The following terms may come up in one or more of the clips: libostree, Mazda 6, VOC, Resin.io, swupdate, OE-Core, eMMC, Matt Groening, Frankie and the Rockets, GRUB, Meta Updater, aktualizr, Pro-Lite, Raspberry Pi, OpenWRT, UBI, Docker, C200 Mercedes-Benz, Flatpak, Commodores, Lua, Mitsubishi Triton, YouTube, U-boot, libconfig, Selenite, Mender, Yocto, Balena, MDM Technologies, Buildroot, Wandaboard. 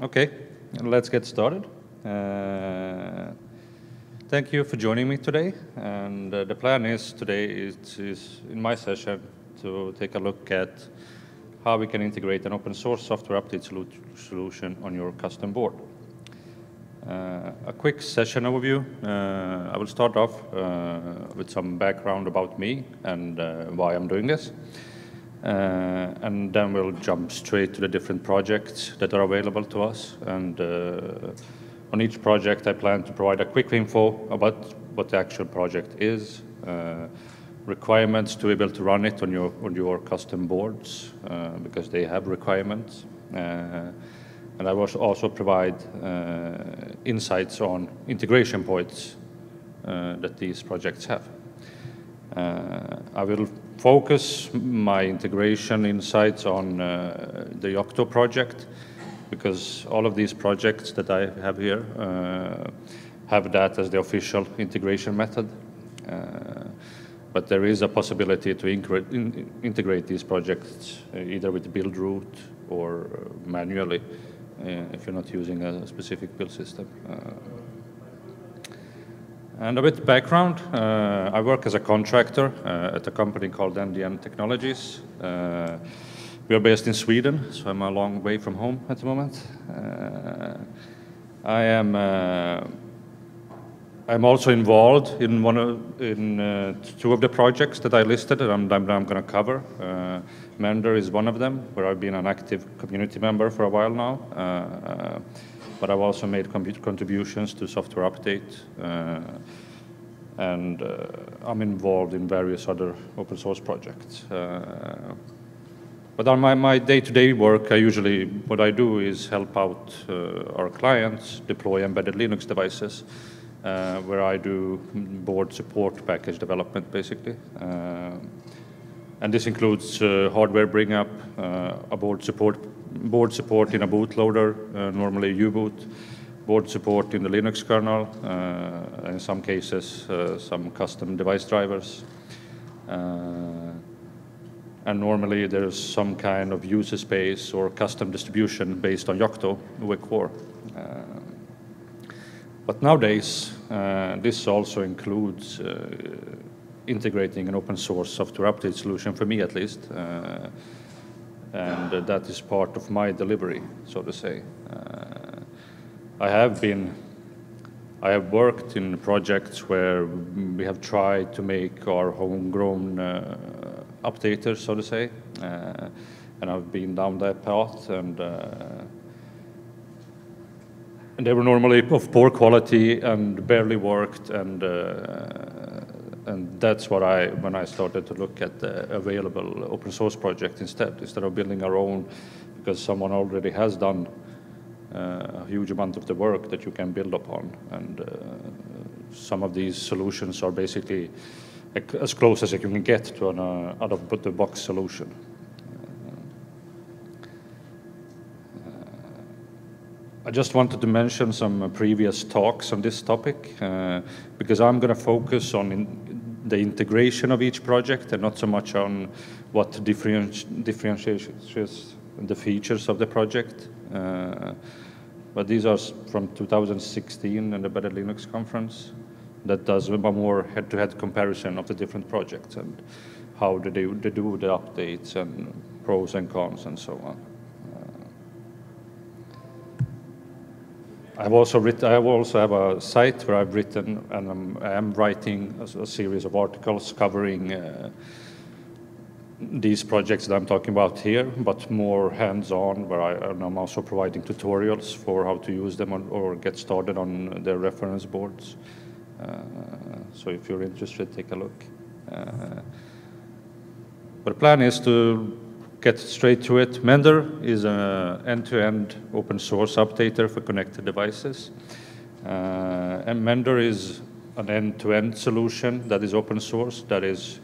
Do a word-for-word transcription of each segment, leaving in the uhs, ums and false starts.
Okay, let's get started. Uh, thank you for joining me today. And uh, the plan is today is, is in my session to take a look at how we can integrate an open source software update solu solution on your custom board. Uh, a quick session overview. Uh, I will start off uh, with some background about me and uh, why I'm doing this. Uh, and then we'll jump straight to the different projects that are available to us. And uh, on each project, I plan to provide a quick info about what the actual project is, uh, requirements to be able to run it on your, on your custom boards, uh, because they have requirements. Uh, and I will also provide uh, insights on integration points uh, that these projects have. Uh, I will focus my integration insights on uh, the Yocto project, because all of these projects that I have here uh, have that as the official integration method. Uh, but there is a possibility to in integrate these projects either with Buildroot or manually uh, if you're not using a specific build system. Uh, And a bit of background, uh, I work as a contractor uh, at a company called M D M Technologies. Uh, we are based in Sweden, so I'm a long way from home at the moment. Uh, I am uh, I'm also involved in, one of, in uh, two of the projects that I listed that I'm, I'm, I'm going to cover. Uh, Mender is one of them, where I've been an active community member for a while now. Uh, uh, But I've also made contributions to software update, uh, and uh, I'm involved in various other open source projects. Uh, but on my, my day-to-day work, I usually, what I do is help out uh, our clients deploy embedded Linux devices, uh, where I do board support package development, basically. Uh, and this includes uh, hardware bring-up, uh, a board support board support in a bootloader, uh, normally U boot, board support in the Linux kernel, uh, in some cases uh, some custom device drivers. Uh, and normally there's some kind of user space or custom distribution based on Yocto, O E-Core. Uh, but nowadays, uh, this also includes uh, integrating an open source software update solution, for me at least. Uh, And uh, that is part of my delivery, so to say. Uh, I have been, I have worked in projects where we have tried to make our homegrown uh, updaters, so to say. Uh, and I've been down that path, and, uh, and they were normally of poor quality and barely worked, and uh, And that's what I, when I started to look at the available open source project instead, instead of building our own, because someone already has done uh, a huge amount of the work that you can build upon. And uh, some of these solutions are basically as close as you can get to an uh, out-of-the-box solution. I just wanted to mention some previous talks on this topic, uh, because I'm going to focus on in the integration of each project and not so much on what differenti differentiates the features of the project. Uh, but these are from two thousand sixteen and the Better Linux conference that does a more head-to-head comparison of the different projects and how they do they do the updates and pros and cons and so on. I've also written, I also have a site where I've written, and I'm, I'm writing a, a series of articles covering uh, these projects that I'm talking about here, but more hands-on, where I, and I'm also providing tutorials for how to use them on, or get started on their reference boards. Uh, so if you're interested, take a look. Uh, but the plan is to get straight to it. Mender is an end-to-end open source updater for connected devices. Uh, and Mender is an end-to-end solution that is open source. That is,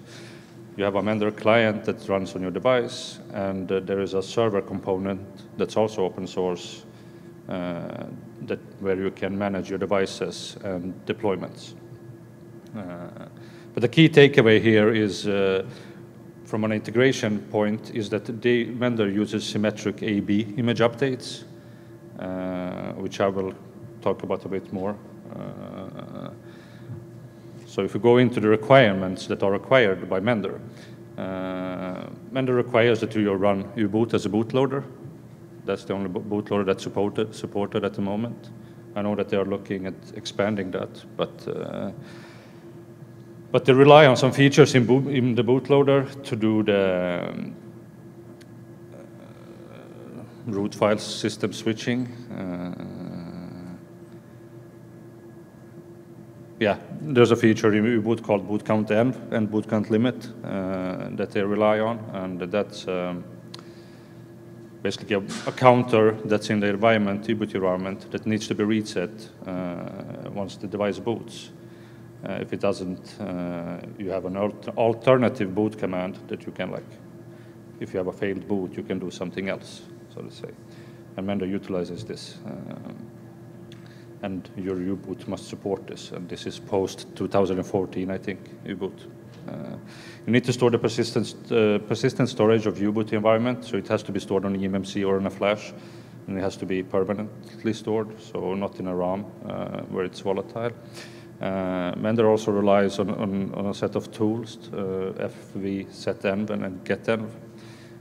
you have a Mender client that runs on your device, and uh, there is a server component that's also open source, uh, that where you can manage your devices and deployments. Uh, but the key takeaway here is, uh, from an integration point, is that the vendor uses symmetric A B image updates, uh, uh, which I will talk about a bit more. Uh, so if we go into the requirements that are required by Mender, uh, Mender requires that you run U-boot as a bootloader. That's the only bootloader that's supported, supported at the moment. I know that they are looking at expanding that, but uh, but they rely on some features in, boot, in the bootloader to do the um, uh, root file system switching. Uh, yeah, there's a feature in U-boot called bootcountEnv and bootcountLimit uh, that they rely on, and that's um, basically a, a counter that's in the environment, U-boot environment, that needs to be reset uh, once the device boots. Uh, if it doesn't, uh, you have an alt alternative boot command that you can, like, if you have a failed boot, you can do something else, so to say. And Mender utilizes this. Um, and your U-boot must support this, and this is post two thousand fourteen, I think, U-boot. Uh, you need to store the persistent, uh, persistent storage of U-boot environment, so it has to be stored on eMMC or on a flash, and it has to be permanently stored, so not in a ROM uh, where it's volatile. Uh, Mender also relies on, on, on a set of tools, uh, F V, setenv, and getenv,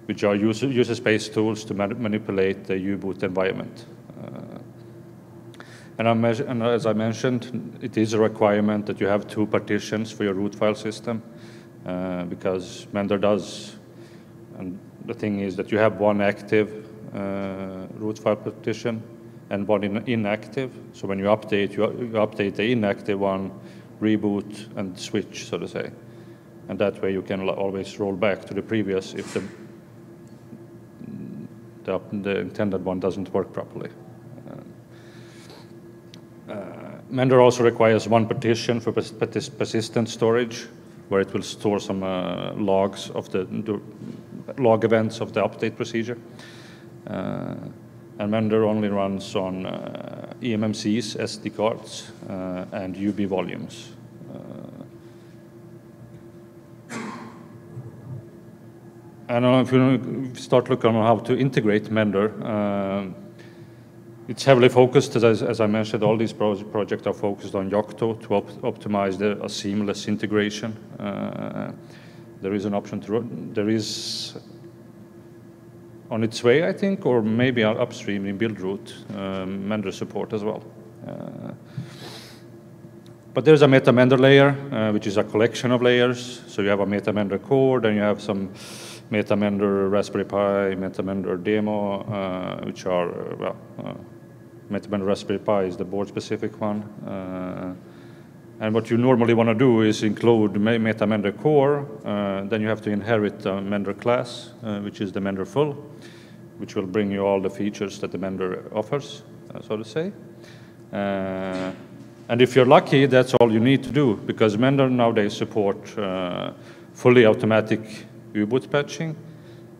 which are user, user-based tools to man manipulate the U-boot environment. Uh, And, I and as I mentioned, it is a requirement that you have two partitions for your root file system, uh, because Mender does. And the thing is that you have one active uh, root file partition and one in inactive. So when you update, you, you update the inactive one, reboot, and switch, so to say. And that way you can always roll back to the previous if the, the, the intended one doesn't work properly. Uh, Mender also requires one partition for pers pers persistent storage, where it will store some uh, logs of the, the log events of the update procedure. Uh, and Mender only runs on uh, eMMCs, S D cards, uh, and U B I volumes. Uh, I don't know if you start looking on how to integrate Mender. Uh, It's heavily focused, as, as I mentioned, all these pro projects are focused on Yocto to op optimize the, a seamless integration. Uh, there is an option to run, there is on its way, I think, or maybe upstream in Buildroot, um, Mender support as well. Uh, but there's a meta Mender layer, uh, which is a collection of layers. So you have a meta Mender core, then you have some Meta Mender Raspberry Pi, Meta Mender Demo, uh, which are, uh, well, uh, Meta Mender Raspberry Pi is the board-specific one. Uh, and what you normally want to do is include Meta Mender Core. Uh, then you have to inherit a Mender class, uh, which is the Mender Full, which will bring you all the features that the Mender offers, uh, so to say. Uh, and if you're lucky, that's all you need to do, because Mender nowadays support uh, fully automatic U-boot patching,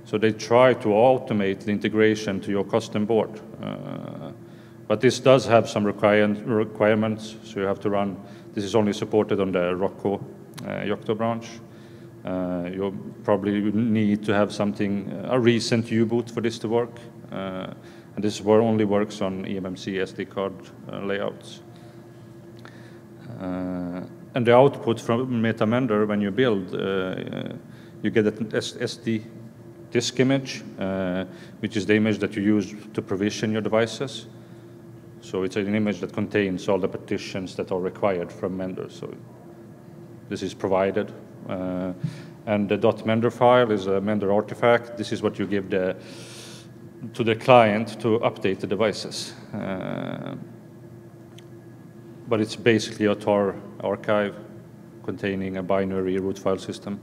so they try to automate the integration to your custom board. Uh, but this does have some requirements, so you have to run, this is only supported on the Rocco uh, Yocto branch. Uh, you probably need to have something, a recent U-boot for this to work, uh, and this only works on eMMC S D card uh, layouts. Uh, and the output from Meta Mender when you build, uh, uh, you get an S D disk image, uh, which is the image that you use to provision your devices. So it's an image that contains all the partitions that are required from Mender. So this is provided. Uh, and the .mender file is a Mender artifact. This is what you give the, to the client to update the devices. Uh, but it's basically a tar archive containing a binary root file system.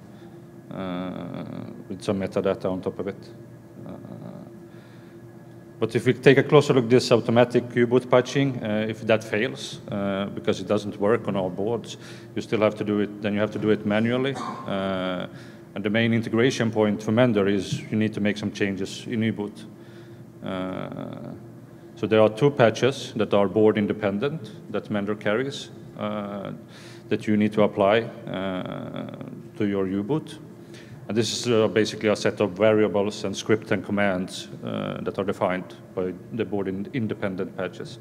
Uh, with some metadata on top of it. Uh, but if we take a closer look at this automatic U-boot patching, uh, if that fails, uh, because it doesn't work on all boards, you still have to do it, then you have to do it manually. Uh, and the main integration point for Mender is you need to make some changes in U-boot. Uh, so there are two patches that are board independent that Mender carries uh, that you need to apply uh, to your U-boot. And this is uh, basically a set of variables and script and commands uh, that are defined by the board in independent patches.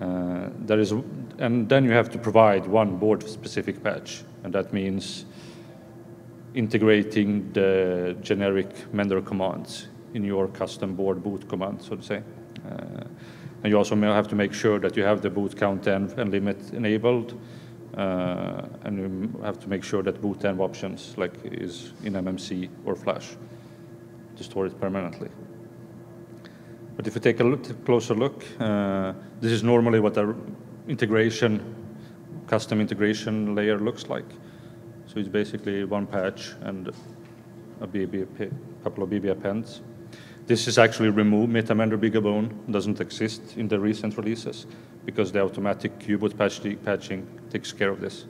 Uh, there is, and then you have to provide one board-specific patch, and that means integrating the generic Mender commands in your custom board boot command, so to say. Uh, and you also may have to make sure that you have the boot count env and limit enabled, uh, and you have to make sure that boot env options like is in M M C or flash to store it permanently. But if you take a look, closer look, uh, this is normally what our integration, custom integration layer looks like. So it's basically one patch and a B B, couple of B B appends. This is actually removed. MetaMender BeagleBone doesn't exist in the recent releases because the automatic U-boot patch patching takes care of this.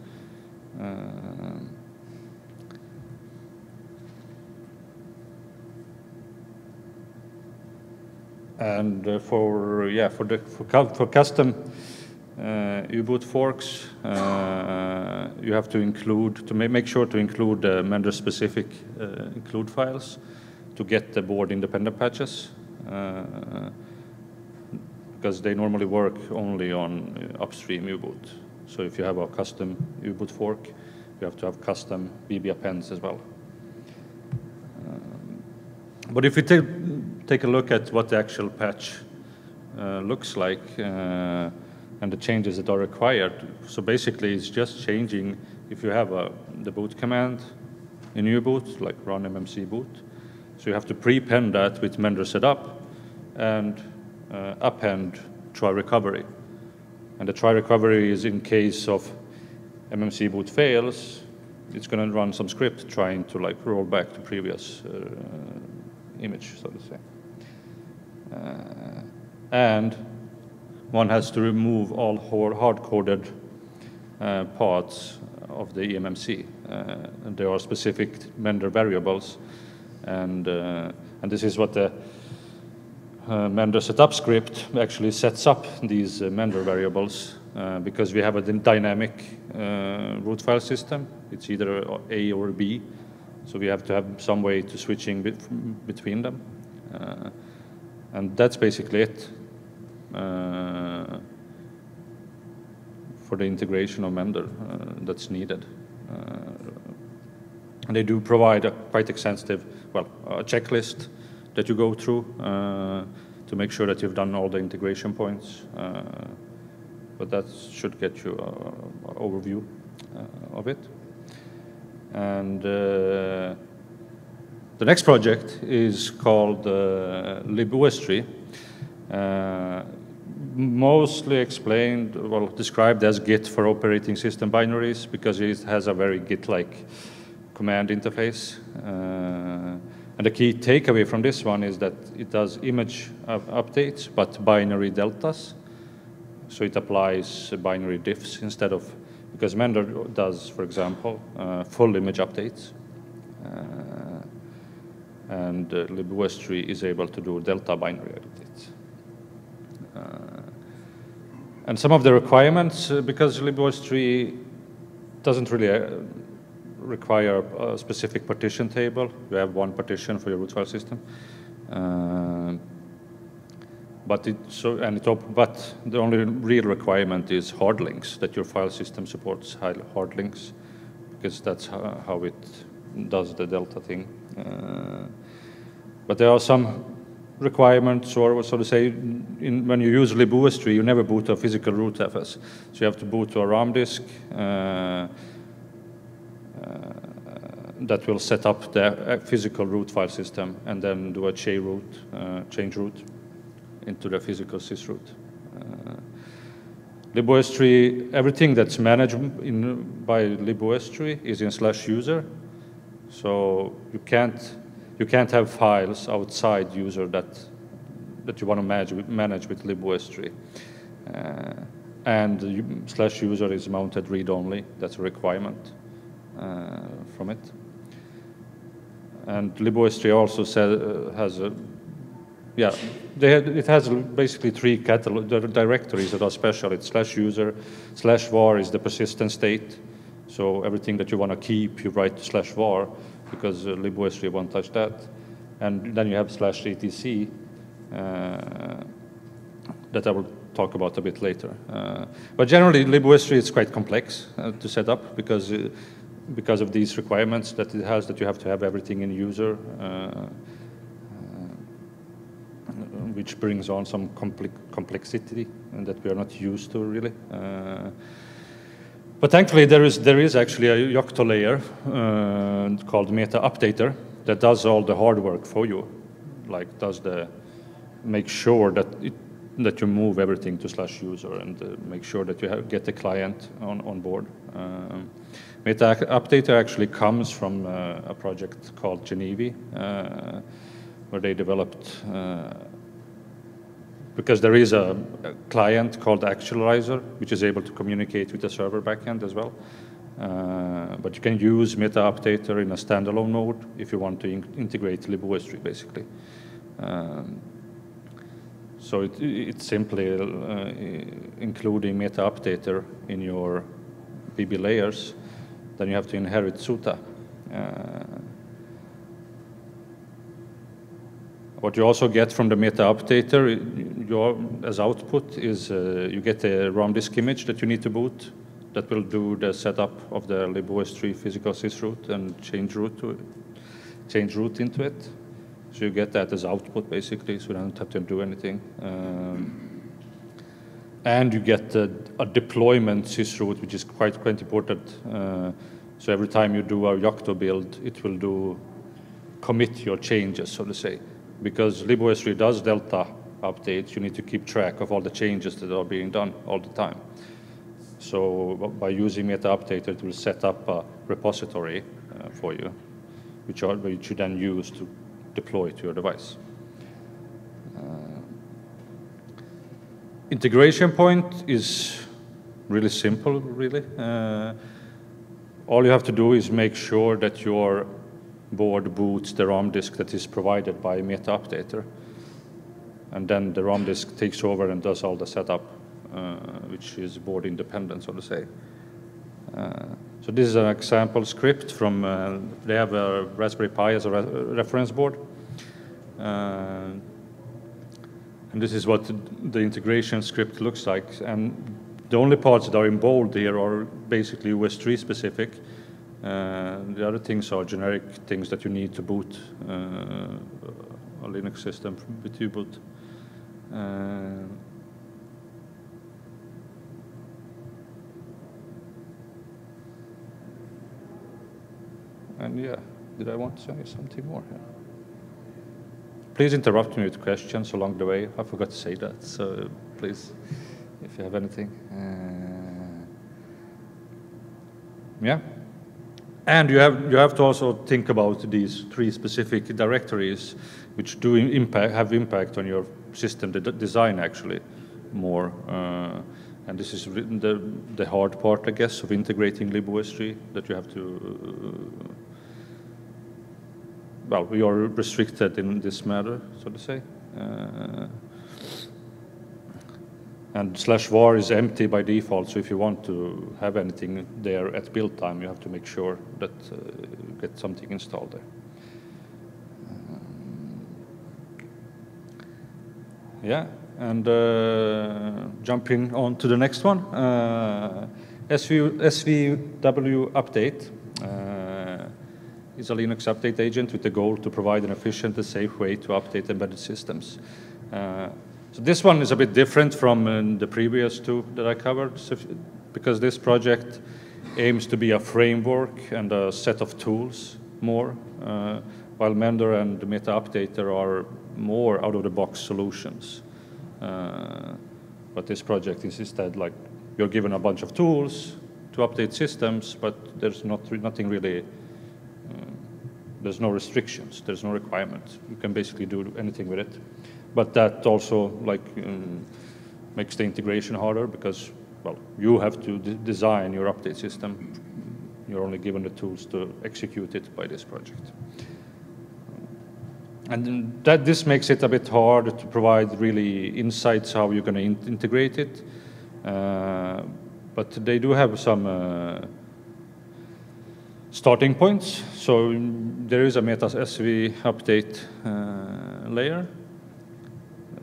Uh, And uh, for yeah, for the for, for custom uh, U-boot forks, uh, you have to include to ma make sure to include uh, Mender-specific uh, include files to get the board-independent patches, uh, because they normally work only on upstream U-boot. So if you have a custom U-boot fork, you have to have custom B B appends as well. Um, but if you take Take a look at what the actual patch uh, looks like uh, and the changes that are required. So basically, it's just changing if you have a, the boot command in U-boot, like run M M C boot. So you have to prepend that with Mender setup and uh, append try recovery. And the try recovery is in case of M M C boot fails, it's going to run some script trying to like roll back to previous uh, image, so to say. Uh, and one has to remove all hard-coded uh, parts of the eMMC. Uh, and there are specific Mender variables, and uh, and this is what the uh, Mender setup script actually sets up these uh, Mender variables uh, because we have a dynamic uh, root file system. It's either A or B, so we have to have some way to switching between them. Uh, And that's basically it uh, for the integration of Mender uh, that's needed. Uh, and they do provide a quite extensive, well, a checklist that you go through uh, to make sure that you've done all the integration points. Uh, but that should get you an overview uh, of it. And uh, the next project is called uh, libostree, uh, mostly explained, well, described as Git for operating system binaries because it has a very Git-like command interface. Uh, and the key takeaway from this one is that it does image up updates, but binary deltas. So it applies binary diffs instead of, because Mender does, for example, uh, full image updates. Uh, And uh, libostree is able to do delta binary updates. Uh, and some of the requirements, uh, because libostree doesn't really uh, require a specific partition table. You have one partition for your root file system. Uh, but it so and it op but the only real requirement is hard links, that your file system supports hard links, because that's how, how it does the delta thing. Uh, but there are some requirements, or so to say, in, when you use libostree, you never boot a physical root F S. So you have to boot to a ROM disk uh, uh, that will set up the physical root file system and then do a change root, uh, change root into the physical sysroot. Uh, libostree, everything that's managed in, by libostree is in slash user. So you can't you can't have files outside user that that you want to manage manage with libostree, uh, and you, slash user is mounted read only. That's a requirement uh, from it. And libostree also said, uh, has a yeah they had, it has basically three catalog directories that are special. It's slash user, slash var is the persistent state. So everything that you want to keep, you write to slash var, because uh, libostree won't touch that. And then you have slash etc uh, that I will talk about a bit later. Uh, but generally, libostree is quite complex uh, to set up because uh, because of these requirements that it has, that you have to have everything in user, uh, uh, which brings on some compli complexity and that we are not used to really. Uh, But thankfully, there is, there is actually a Yocto layer uh, called Meta Updater that does all the hard work for you, like does the make sure that it, that you move everything to slash user and uh, make sure that you have, get the client on on board. Um, Meta Updater actually comes from uh, a project called GENIVI, uh, where they developed uh, because there is a, a client called aktualizr, which is able to communicate with the server backend as well. Uh, but you can use Meta Updater in a standalone node if you want to in integrate libostree, basically. Um, so it, it's simply uh, including Meta Updater in your B B layers. Then you have to inherit SUTA. Uh, What you also get from the Meta Updater your, as output is uh, you get a ROM disk image that you need to boot that will do the setup of the libostree physical sysroot and change root, to it, change root into it. So you get that as output basically, so you don't have to do anything. Um, and you get a, a deployment sysroot, which is quite, quite important. Uh, so every time you do a Yocto build, it will do commit your changes, so to say. Because libostree does delta updates, you need to keep track of all the changes that are being done all the time. So by using Meta Updater, it will set up a repository uh, for you, which, are, which you then use to deploy to your device. Uh, integration point is really simple, really. Uh, all you have to do is make sure that your board boots the ROM disk that is provided by Meta Updater. And then the ROM disk takes over and does all the setup, uh, which is board independent, so to say. Uh, so this is an example script from, uh, they have a Raspberry Pi as a re reference board. Uh, and this is what the integration script looks like. And the only parts that are in bold here are basically U S three specific. Uh, the other things are generic things that you need to boot uh, a Linux system with U boot. Uh, and yeah, did I want to say something more here? Please interrupt me with questions along the way. I forgot to say that, so please, if you have anything. Uh, yeah. And you have, you have to also think about these three specific directories, which do impact, have impact on your system de design, actually, more. Uh, and this is the, the hard part, I guess, of integrating libostree, that you have to... Uh, well, we are restricted in this matter, so to say. Uh, And slash var is empty by default, so if you want to have anything there at build time, you have to make sure that uh, you get something installed there. Um, yeah, and uh, jumping on to the next one, uh, S W, S W W update uh, is a Linux update agent with the goal to provide an efficient and safe way to update embedded systems. Uh, So this one is a bit different from um, the previous two that I covered, so if, because this project aims to be a framework and a set of tools more, uh, while Mender and Meta Updater are more out-of-the-box solutions. Uh, but this project is instead like you're given a bunch of tools to update systems, but there's not re nothing really, uh, there's no restrictions, there's no requirements. You can basically do anything with it. But that also like um, makes the integration harder because, well, you have to de design your update system. You're only given the tools to execute it by this project. And that this makes it a bit hard to provide really insights how you're going to in integrate it. Uh, but they do have some uh, starting points. So there is a Meta S V update uh, layer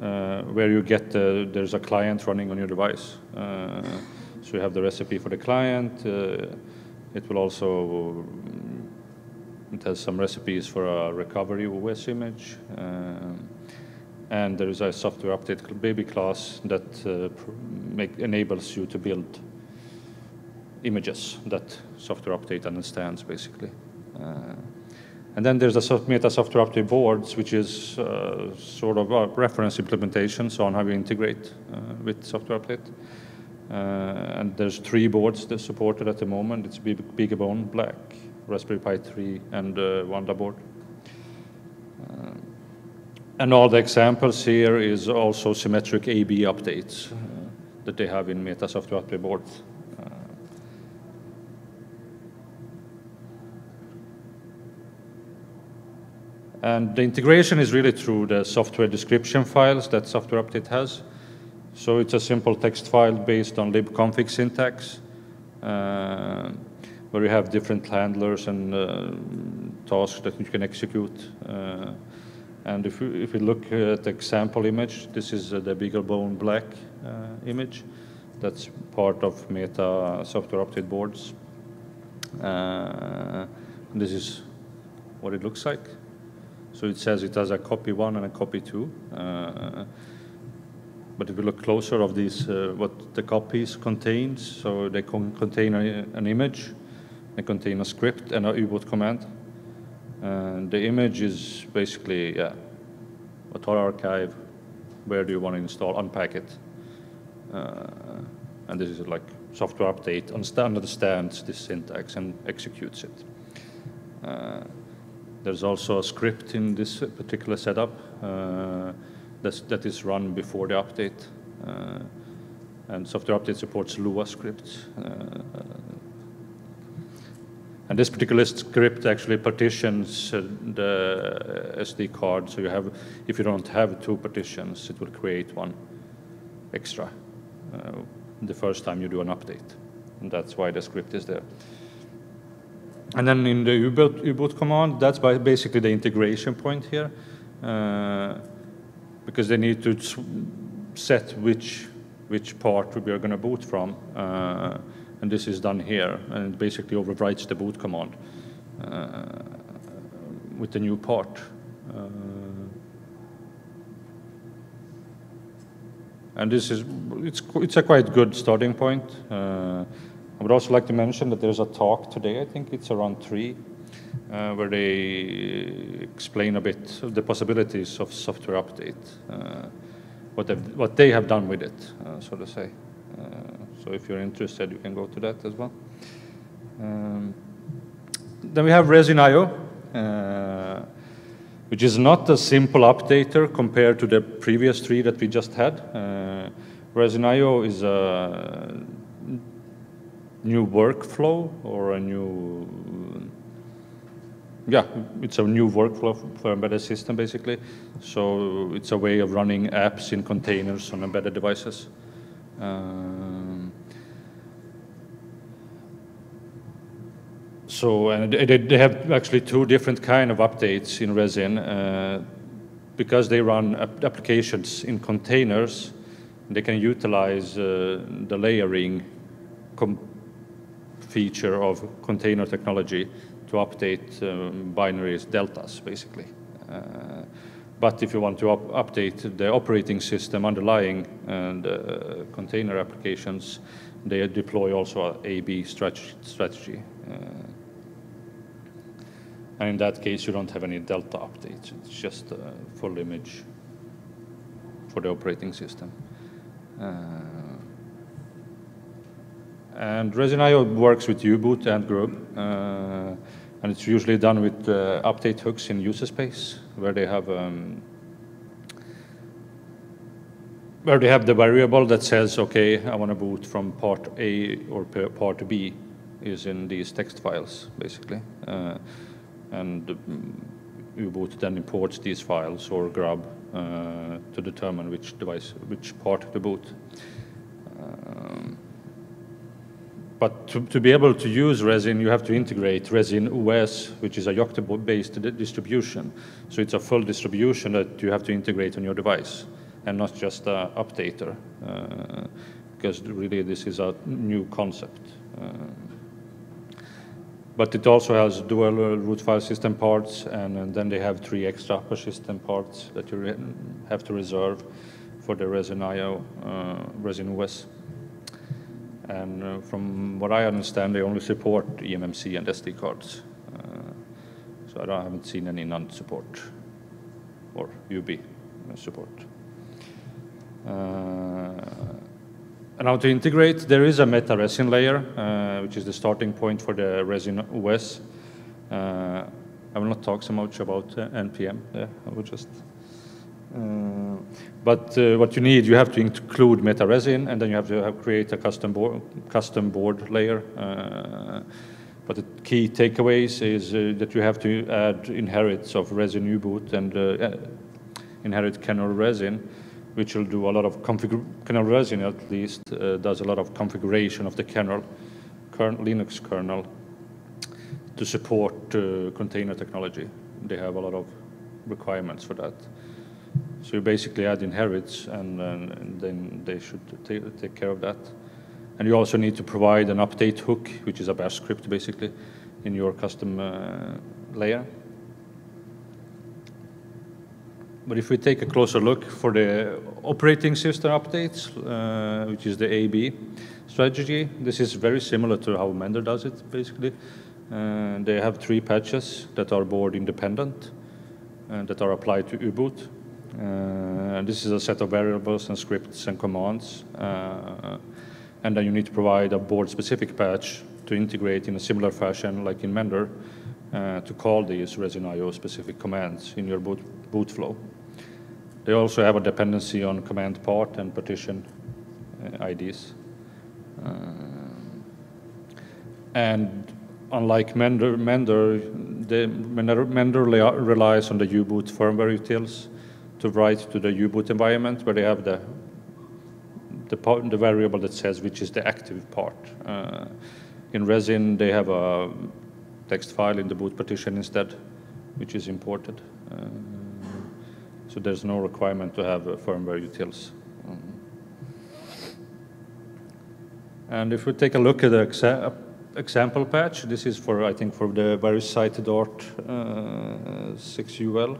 uh, where you get uh, there's a client running on your device. Uh, so you have the recipe for the client. Uh, it will also it has some recipes for a recovery O S image. Uh, and there is a software update baby class that uh, make, enables you to build images that software update understands, basically. Uh, and then there's the Meta software update boards, which is uh, sort of a reference implementation, so on how you integrate uh, with software update. Uh, and there's three boards that's supported at the moment. It's BeagleBone Black, Raspberry Pi three, and uh, Wandaboard. Uh, And all the examples here is also symmetric A B updates uh, that they have in Meta software update boards. Uh, and the integration is really through the software description files that software update has. So it's a simple text file based on libconfig syntax, uh, where you have different handlers and uh, tasks that you can execute. Uh, And if we, if we look at the example image, this is uh, the BeagleBone Black uh, image. That's part of Meta software update boards. Uh, this is what it looks like. So it says it has a copy one and a copy two. Uh, but if we look closer of these, uh, what the copies contains, so they con contain a, an image, they contain a script and a U-boot command. And the image is basically, yeah, a Tor archive. Where do you want to install, unpack it? Uh, and this is like software update understands this syntax and executes it. Uh, there's also a script in this particular setup uh, that's, that is run before the update. Uh, and software update supports Lua scripts. Uh, And this particular script actually partitions the S D card, so you have, if you don't have two partitions, it will create one extra uh, the first time you do an update. And that's why the script is there. And then in the U-boot, U-boot command, that's by basically the integration point here, uh, because they need to set which, which part we are going to boot from. Uh, And this is done here, and it basically overwrites the boot command uh, with the new part. Uh, and this is, it's, it's a quite good starting point. Uh, I would also like to mention that there's a talk today, I think it's around three, uh, where they explain a bit of the possibilities of software update, uh, what, what they have done with it, uh, so to say. Uh, So if you're interested, you can go to that as well. Um, then we have Resin dot i o, uh, which is not a simple updater compared to the previous three that we just had. Uh, Resin dot i o is a new workflow or a new, yeah, it's a new workflow for embedded system, basically. So it's a way of running apps in containers on embedded devices. Um, so and they, they have actually two different kind of updates in Resin uh, because they run ap applications in containers. They can utilize uh, the layering com feature of container technology to update um, binaries, deltas, basically. Uh, But if you want to up update the operating system underlying and uh, container applications, they deploy also an A B strategy. Uh, and in that case, you don't have any delta updates. It's just a full image for the operating system. Uh, and Resin dot i o works with U-boot and GRUB. Uh, And it's usually done with uh, update hooks in user space, where they have um, where they have the variable that says, "Okay, I want to boot from part A or part B," is in these text files, basically. Uh, and U-boot then imports these files or grub uh, to determine which device, which part to boot. Um, But to, to be able to use Resin, you have to integrate Resin O S, which is a Yocto-based distribution. So it's a full distribution that you have to integrate on your device, and not just an updater, uh, because really this is a new concept. Uh, but it also has dual root file system parts, and, and then they have three extra upper system parts that you have to reserve for the Resin I O, uh, Resin O S. And uh, from what I understand, they only support eMMC and S D cards. Uh, so I, don't, I haven't seen any NAND support or U B I support. Uh, and how to integrate? There is a meta resin layer, uh, which is the starting point for the Resin O S. Uh, I will not talk so much about uh, N P M there. I will just. Uh, but uh, what you need, you have to include meta resin, and then you have to have create a custom board, custom board layer. Uh, but the key takeaways is uh, that you have to add inherits of resin U-boot and uh, inherit kernel resin, which will do a lot of config kernel resin. At least uh, does a lot of configuration of the kernel, current Linux kernel, to support uh, container technology. They have a lot of requirements for that. So you basically add inherits, and, and, and then they should take care of that. And you also need to provide an update hook, which is a bash script, basically, in your custom uh, layer. But if we take a closer look for the operating system updates, uh, which is the A B strategy, this is very similar to how Mender does it, basically. Uh, they have three patches that are board independent and that are applied to U-boot. Uh, this is a set of variables and scripts and commands, uh, and then you need to provide a board-specific patch to integrate in a similar fashion, like in Mender, uh, to call these Resin I O specific commands in your boot, boot flow. They also have a dependency on command part and partition uh, I Ds. Uh, and unlike Mender, Mender, the Mender, Mender relies on the U-boot firmware utils to write to the U-boot environment, where they have the the, part, the variable that says which is the active part. Uh, in Resin, they have a text file in the boot partition instead, which is imported. Uh, so there's no requirement to have uh, firmware utils. And if we take a look at the exa example patch, this is for, I think, for the Versatile DART uh, six U L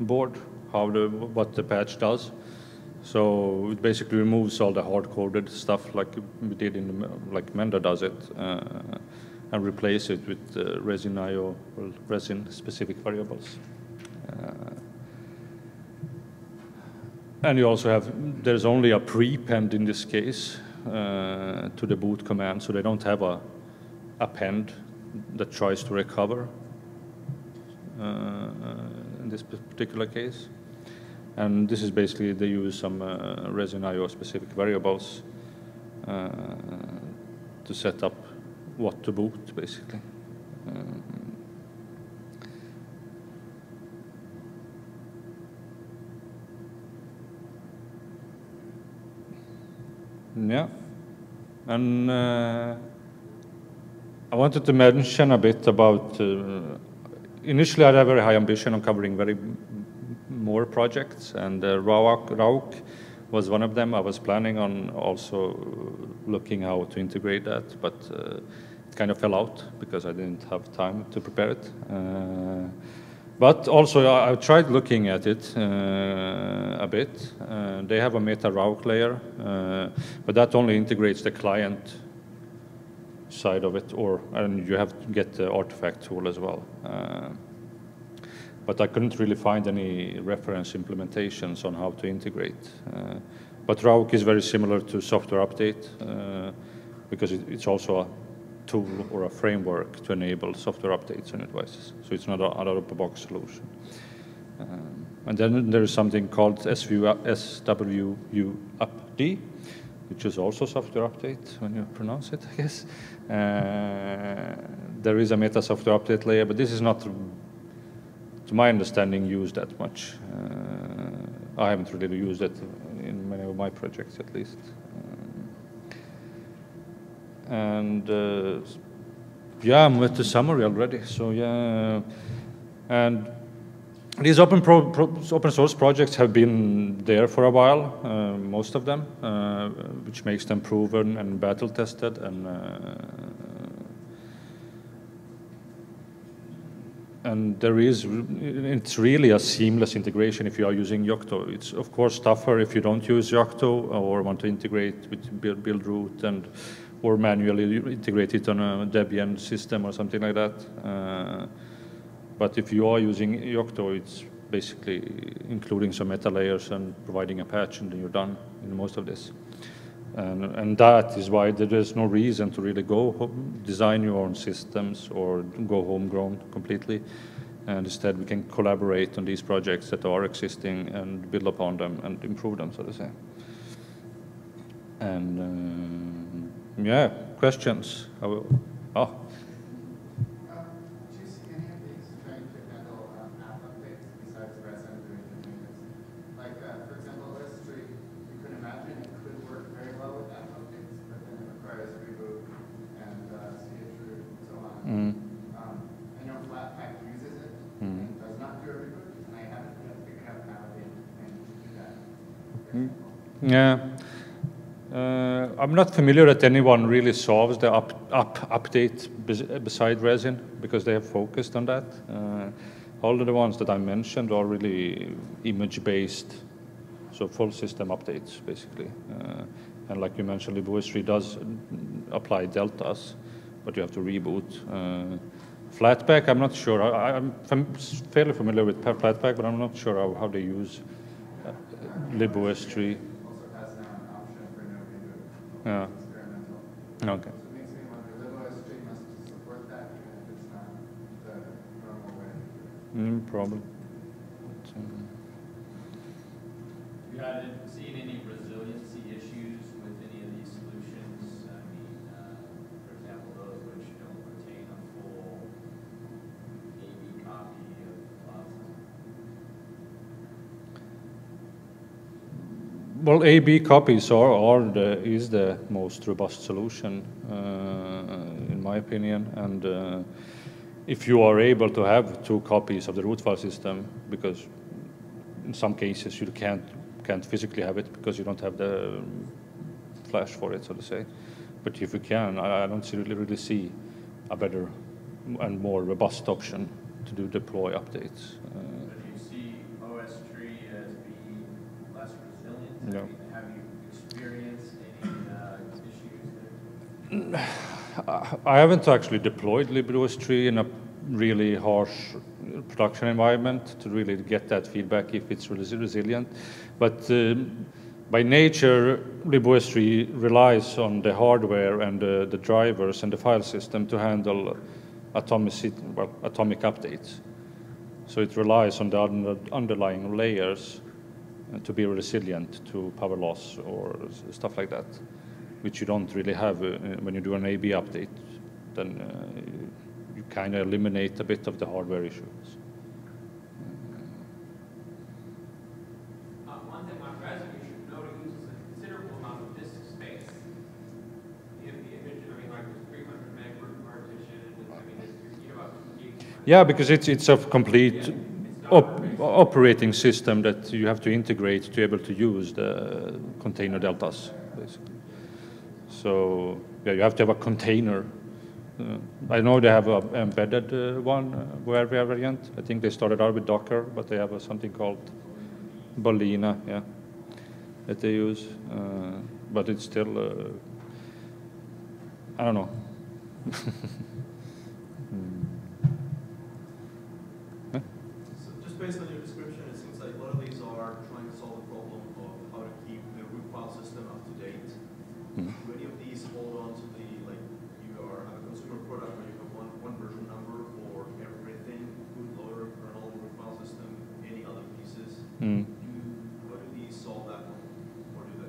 board. How the, what the patch does. So it basically removes all the hard-coded stuff like we did in, like Mender does it, uh, and replace it with uh, Resin I O or Resin specific variables. Uh, and you also have, there's only a prepend in this case uh, to the boot command, so they don't have a append that tries to recover uh, in this particular case. And this is basically, they use some uh, Resin I O specific variables uh, to set up what to boot, basically. Um, yeah, and uh, I wanted to mention a bit about. Uh, initially, I had a very high ambition on covering very more projects, and uh, R A U C was one of them. I was planning on also looking how to integrate that, but uh, it kind of fell out because I didn't have time to prepare it. Uh, but also, I, I tried looking at it uh, a bit. Uh, they have a meta R A U C layer, uh, but that only integrates the client side of it, or and you have to get the artifact tool as well. Uh, But I couldn't really find any reference implementations on how to integrate. Uh, but R A U C is very similar to software update uh, because it, it's also a tool or a framework to enable software updates on your devices. So it's not an out-of-the-box solution. Um, and then there's something called S W U P D, which is also software update when you pronounce it, I guess. Uh, there is a meta software update layer, but this is not, to my understanding, used that much. Uh, I haven't really used it in many of my projects, at least. Um, and uh, yeah, I'm with the summary already. So yeah, and these open pro pro open source projects have been there for a while, uh, most of them, uh, which makes them proven and battle tested and. Uh, And there is, it's really a seamless integration if you are using Yocto. It's of course tougher if you don't use Yocto or want to integrate with Buildroot and or manually integrate it on a Debian system or something like that. Uh, but if you are using Yocto, it's basically including some meta layers and providing a patch, and then you're done in most of this. And, and that is why there is no reason to really go home, design your own systems or go homegrown completely. And instead, we can collaborate on these projects that are existing and build upon them and improve them, so to say. And uh, yeah, questions? I will, oh. Yeah, uh, I'm not familiar that anyone really solves the up, up update beside resin, because they have focused on that. Uh, all of the ones that I mentioned are really image-based, so full system updates basically. Uh, and like you mentioned, libostree does apply deltas, but you have to reboot. Uh, Flatpak, I'm not sure. I, I'm fam fairly familiar with Flatpak, but I'm not sure how, how they use uh, libostree. Yeah. Okay. So it makes me wonder, libostree must support that even if it's not the normal way. Mm, probably. But, um, you haven't seen any resiliency issues with any of these solutions? I mean, uh, for example, those which don't retain a full A V copy of Well, A B copies are, are the, is the most robust solution, uh, in my opinion. And uh, if you are able to have two copies of the root file system, because in some cases you can't can't physically have it because you don't have the flash for it, so to say. But if you can, I, I don't really, really see a better and more robust option to do deploy updates. Uh, No. Have you experienced any uh, issues there? I haven't actually deployed libostree in a really harsh production environment to really get that feedback if it's resilient. But um, by nature, libostree relies on the hardware and uh, the drivers and the file system to handle atomic, well, atomic updates. So it relies on the underlying layers to be resilient to power loss or stuff like that, which you don't really have uh, when you do an A B update. Then uh, you kind of eliminate a bit of the hardware issues. Uh, one thing on resin you should note, it uses a considerable amount of disk space. If the image, I mean, like three hundred meg root partition, I mean, it's, you know, about two gig. Yeah, because it's it's a complete. Yeah. Op operating system that you have to integrate to be able to use the container deltas, basically. So yeah, you have to have a container. Uh, I know they have an embedded uh, one, uh, where we are variant. I think they started out with Docker, but they have uh, something called Balena, yeah, that they use. Uh, but it's still, uh, I don't know. Based on your description, it seems like a lot of these are trying to solve the problem of how to keep the root file system up to date. Mm. Do any of these hold on to the, like, you are a consumer product where you have one, one version number for everything, bootloader, kernel, root file system, any other pieces? Mm. Do, how do these solve that problem, or do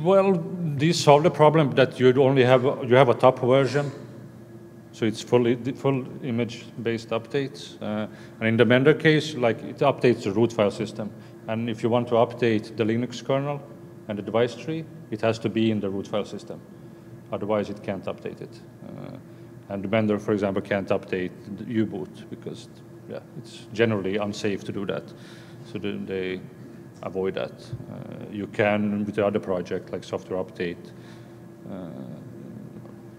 they? Well, these solve the problem that you'd only have, you have a top version. So it's fully, full image-based updates. Uh, and in the Mender case, like, it updates the root file system. And if you want to update the Linux kernel and the device tree, it has to be in the root file system. Otherwise, it can't update it. Uh, and Mender, for example, can't update the U-boot because yeah, it's generally unsafe to do that. So they avoid that. Uh, you can, with the other project, like software update, uh,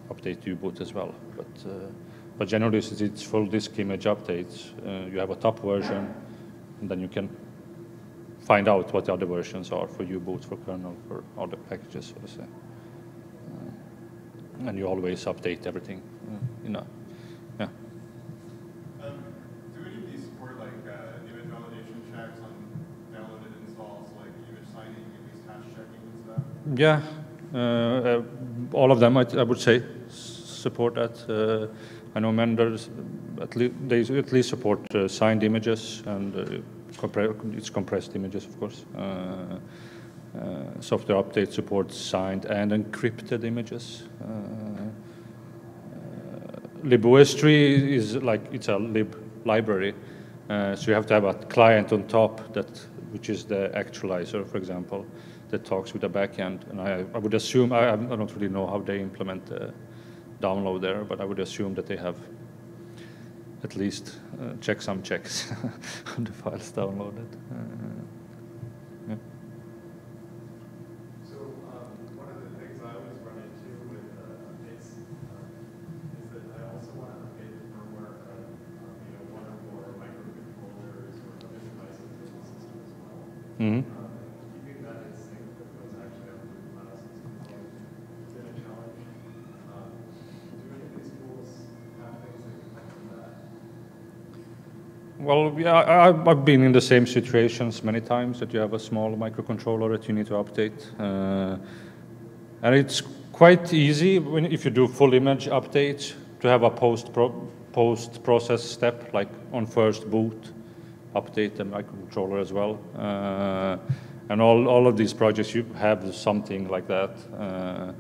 update U-boot as well. But, uh, but generally, since it's full disk image updates, uh, you have a top version, and then you can find out what the other versions are for U-boot, for kernel, for other packages, so to say. And you always update everything, you know. Yeah. Um, do any of these support like uh, image validation checks on downloaded installs, like image signing, at least hash checking and stuff? Yeah, uh, uh, all of them I, I would say support that. Uh, I know Mender at least they at least support uh, signed images and uh, compre it's compressed images, of course. Uh, Uh, software update supports signed and encrypted images. Uh, uh, libostree is like it's a lib library, uh, so you have to have a client on top that, which is the aktualizr, for example, that talks with the backend. And I, I would assume I, I don't really know how they implement the download there, but I would assume that they have at least uh, check some checks on the files downloaded. Uh, Mm-hmm. Well, yeah, I, I've been in the same situations many times that you have a small microcontroller that you need to update, uh, and it's quite easy when if you do full image updates to have a post pro post process step, like on first boot. Update the microcontroller as well, uh, and all all of these projects you have something like that, uh,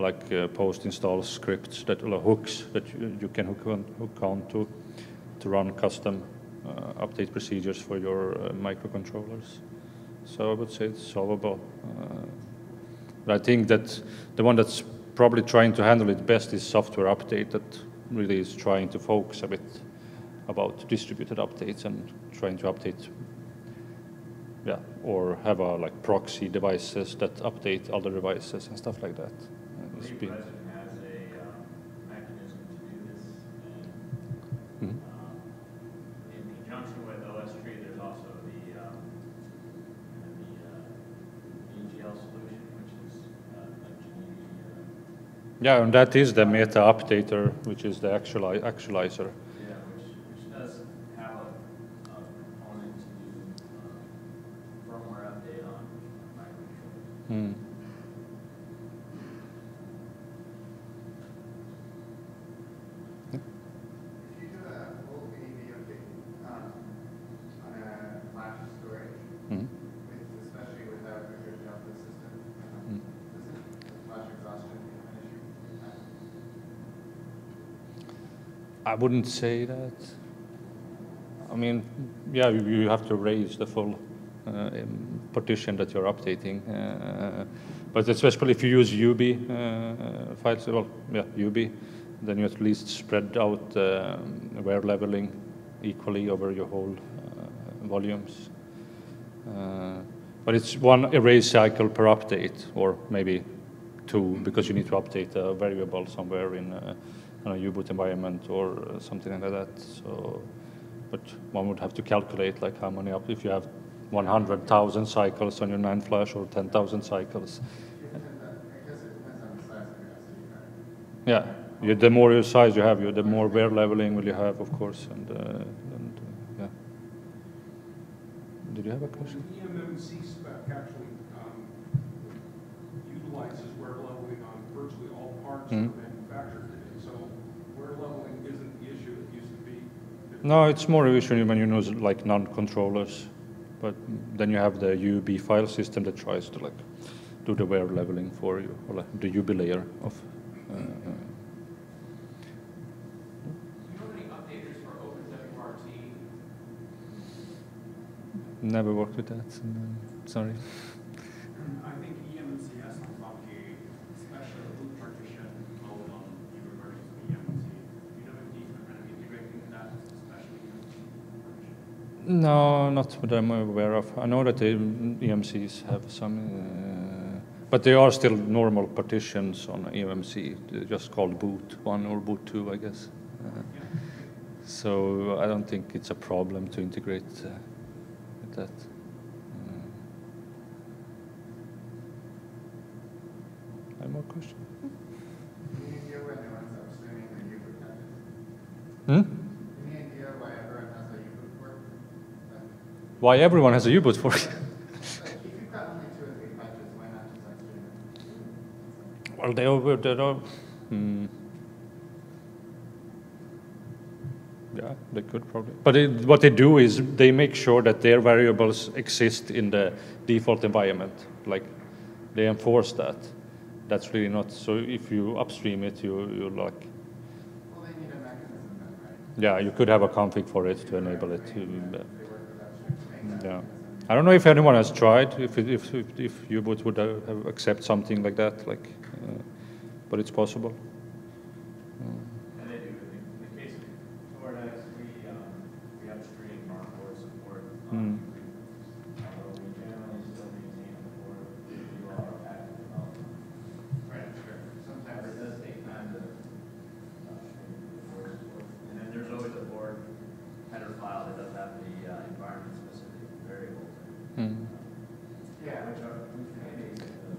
like uh, post-install scripts that or hooks that you, you can hook on hook on to to run custom uh, update procedures for your uh, microcontrollers. So I would say it's solvable. Uh, but I think that the one that's probably trying to handle it best is software update that really is trying to focus a bit about distributed updates and trying to update, yeah, or have a like proxy devices that update other devices and stuff like that. Uh, it's been... has a um, mechanism to do this, and mm-hmm. um, in conjunction with O S three, there's also the um, the uh, E G L solution, which is uh, like GENIVI. Yeah, and that is the Meta Updater, which is the actuali actualizer. Mm. Yeah. If you do a full G E N I V I update um, on a flash storage, mm-hmm. with, especially without a good job of the system, um, mm. does it, flash exhaustion become an issue? I wouldn't say that. I mean, yeah, you, you have to raise the full Uh, partition that you're updating, uh, but especially if you use U B I uh, files, well, yeah, U B I, then you at least spread out uh, wear leveling equally over your whole uh, volumes. Uh, but it's one erase cycle per update, or maybe two, because you need to update a variable somewhere in a, in a U boot environment or something like that. So, but one would have to calculate like how many up if you have one hundred thousand cycles on your NAND flash or ten thousand cycles. Yeah, you, the more your size you have, you, the more wear leveling will you have, of course. And, uh, and uh, yeah. Did you have a question? The eMMC spec actually um, utilizes wear leveling on virtually all parts mm-hmm. of the manufacturer. So wear leveling isn't the issue it used to be. No, it's more an issue when you use like non-controllers. But then you have the U B I file system that tries to like do the wear leveling for you, or like the U B I layer of. Uh, do you know any updaters for OpenWRT? Never worked with that. No. Sorry. I think eMMC has some problems No, not that I'm aware of. I know that the E M Cs have some, uh, but they are still normal partitions on E M C. They're just called boot one or boot two, I guess. Uh, so I don't think it's a problem to integrate uh, that. Uh, more questions? Any idea why everyone's upstreaming the U boot package? Hmm? Any idea why everyone has a U boot fork? Why everyone has a U boot fork? Like, if you've got only two or three patches, why not just upstream it? Well, they all, they all, hmm. Yeah, they could probably. But it, what they do is they make sure that their variables exist in the default environment. Like, they enforce that. That's really not, so if you upstream it, you, you're like. Well, they need a mechanism then, right? Yeah, you could have a config for it to enable it. To, yeah. I don't know if anyone has tried, if it, if, if, if U boot would have accept something like that, like, uh, but it's possible. Mm.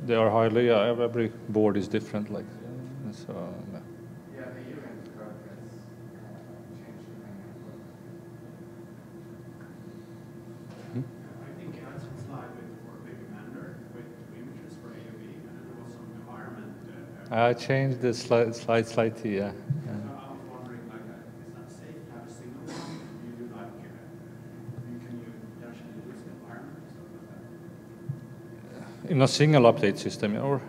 They are highly, uh, every board is different, like, so. Uh, I changed the slide, slide, slide to, yeah. yeah. So I'm wondering, like, is that safe to have a single one? You do not give it. Can you actually lose the environment or stuff like that? In a single update system, or? Uh,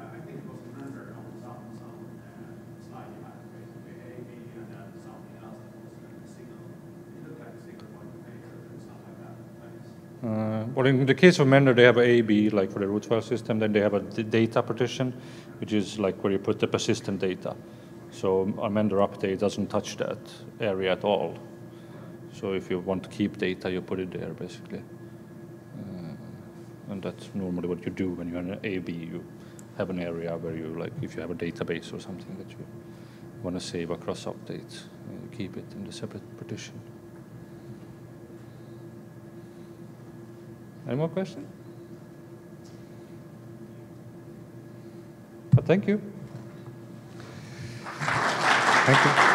I think it was Mender on some, some uh, slide you had, basically A, B, and then something else that was like a single. It looked like a single one page or something like that. Uh, well, in the case of Mender, they have A, B, like for the root file system. Then they have a d data partition, which is like where you put the persistent data. So a Mender update doesn't touch that area at all. So if you want to keep data, you put it there, basically. Uh, and that's normally what you do when you're an A B. You have an area where you, like, if you have a database or something that you want to save across updates, you keep it in the separate partition. Any more questions? But thank you. Thank you.